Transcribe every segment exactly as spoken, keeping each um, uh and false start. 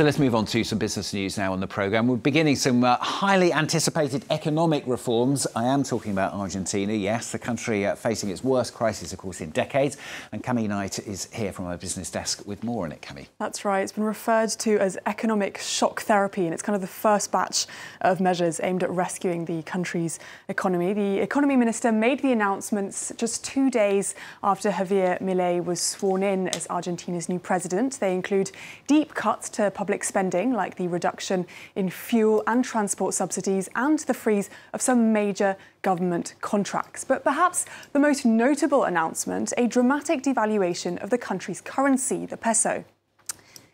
So let's move on to some business news now on the programme. We're beginning some uh, highly anticipated economic reforms. I am talking about Argentina, yes, the country uh, facing its worst crisis, of course, in decades. And Cammy Knight is here from our business desk with more on it, Cammy. That's right. It's been referred to as economic shock therapy, and it's kind of the first batch of measures aimed at rescuing the country's economy. The economy minister made the announcements just two days after Javier Milei was sworn in as Argentina's new president. They include deep cuts to public spending, like the reduction in fuel and transport subsidies and the freeze of some major government contracts. But perhaps the most notable announcement, a dramatic devaluation of the country's currency, the peso.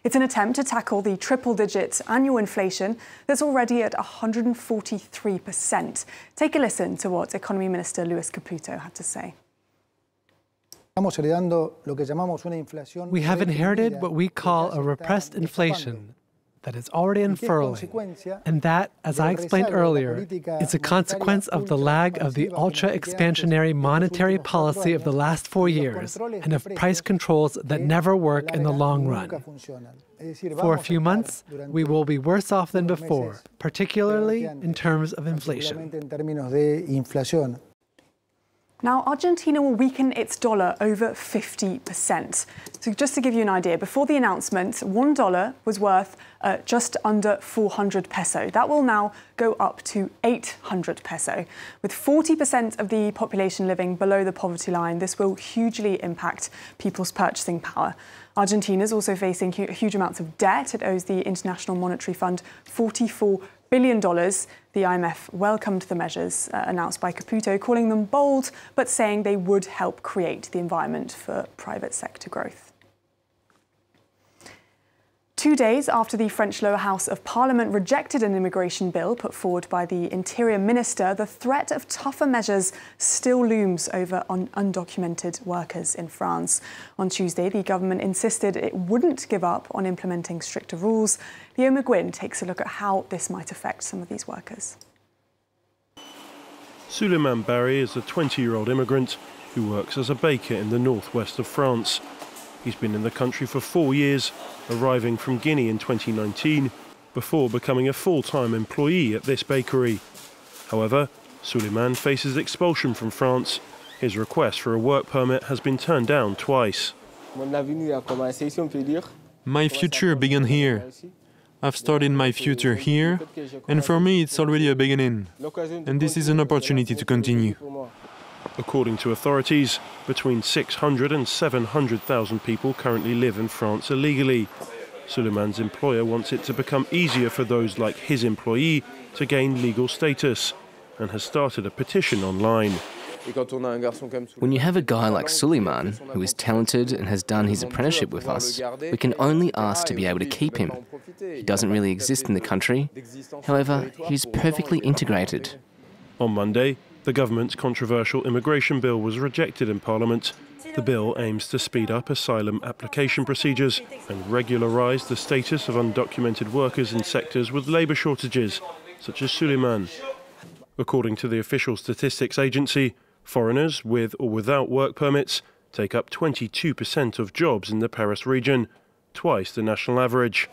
It's an attempt to tackle the triple-digit annual inflation that's already at one hundred forty-three percent. Take a listen to what Economy Minister Luis Caputo had to say. We have inherited what we call a repressed inflation that is already unfurling, and that, as I explained earlier, is a consequence of the lag of the ultra-expansionary monetary policy of the last four years and of price controls that never work in the long run. For a few months, we will be worse off than before, particularly in terms of inflation. Now, Argentina will weaken its dollar over fifty percent. So just to give you an idea, before the announcement, one dollar was worth uh, just under four hundred peso. That will now go up to eight hundred peso. With forty percent of the population living below the poverty line, this will hugely impact people's purchasing power. Argentina is also facing hu huge amounts of debt. It owes the International Monetary Fund forty-four billion dollars. The I M F welcomed the measures uh, announced by Caputo, calling them bold, but saying they would help create the environment for private sector growth. Two days after the French lower house of parliament rejected an immigration bill put forward by the interior minister, the threat of tougher measures still looms over un undocumented workers in France. On Tuesday, the government insisted it wouldn't give up on implementing stricter rules. Leoma Gwynn takes a look at how this might affect some of these workers. Suleiman Barry is a twenty-year-old immigrant who works as a baker in the northwest of France. He's been in the country for four years, arriving from Guinea in twenty nineteen, before becoming a full-time employee at this bakery. However, Suleiman faces expulsion from France. His request for a work permit has been turned down twice. My future began here. I've started my future here, and for me it's already a beginning. And this is an opportunity to continue. According to authorities, between six hundred and seven hundred thousand people currently live in France illegally. Suleiman's employer wants it to become easier for those like his employee to gain legal status and has started a petition online. When you have a guy like Suleiman, who is talented and has done his apprenticeship with us, we can only ask to be able to keep him. He doesn't really exist in the country. However, he is perfectly integrated. On Monday, the government's controversial immigration bill was rejected in Parliament. The bill aims to speed up asylum application procedures and regularise the status of undocumented workers in sectors with labour shortages, such as Suleiman. According to the Official Statistics Agency, foreigners with or without work permits take up twenty-two percent of jobs in the Paris region, twice the national average.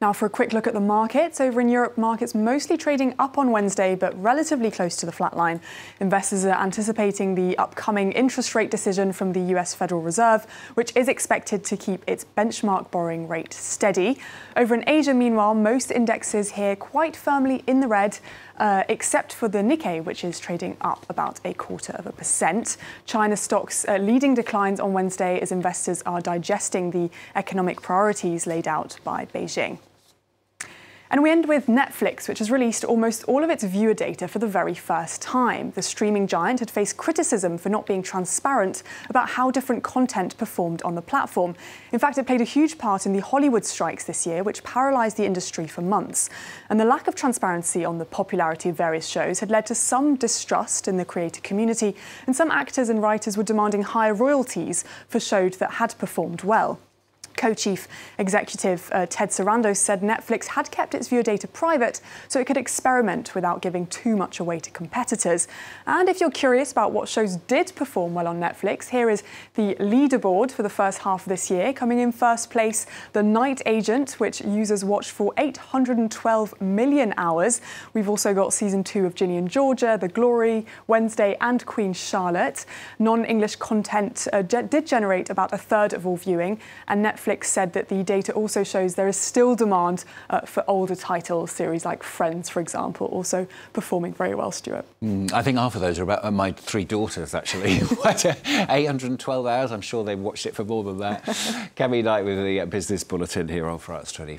Now for a quick look at the markets. Over in Europe, markets mostly trading up on Wednesday, but relatively close to the flatline. Investors are anticipating the upcoming interest rate decision from the U S Federal Reserve, which is expected to keep its benchmark borrowing rate steady. Over in Asia, meanwhile, most indexes here quite firmly in the red, uh, except for the Nikkei, which is trading up about a quarter of a percent. China stocks uh, leading declines on Wednesday as investors are digesting the economic priorities laid out by Beijing. And we end with Netflix, which has released almost all of its viewer data for the very first time. The streaming giant had faced criticism for not being transparent about how different content performed on the platform. In fact, it played a huge part in the Hollywood strikes this year, which paralysed the industry for months. And the lack of transparency on the popularity of various shows had led to some distrust in the creator community, and some actors and writers were demanding higher royalties for shows that had performed well. Co-chief executive uh, Ted Sarandos said Netflix had kept its viewer data private so it could experiment without giving too much away to competitors. And if you're curious about what shows did perform well on Netflix, here is the leaderboard for the first half of this year. Coming in first place, The Night Agent, which users watched for eight hundred twelve million hours. We've also got season two of Ginny and Georgia, The Glory, Wednesday and Queen Charlotte. Non-English content uh, did generate about a third of all viewing, and Netflix said that the data also shows there is still demand uh, for older titles, series like Friends, for example, also performing very well, Stuart. Mm, I think half of those are about uh, my three daughters, actually. eight hundred twelve hours, I'm sure they've watched it for more than that. Gabby Knight with the Business Bulletin here on France twenty-four.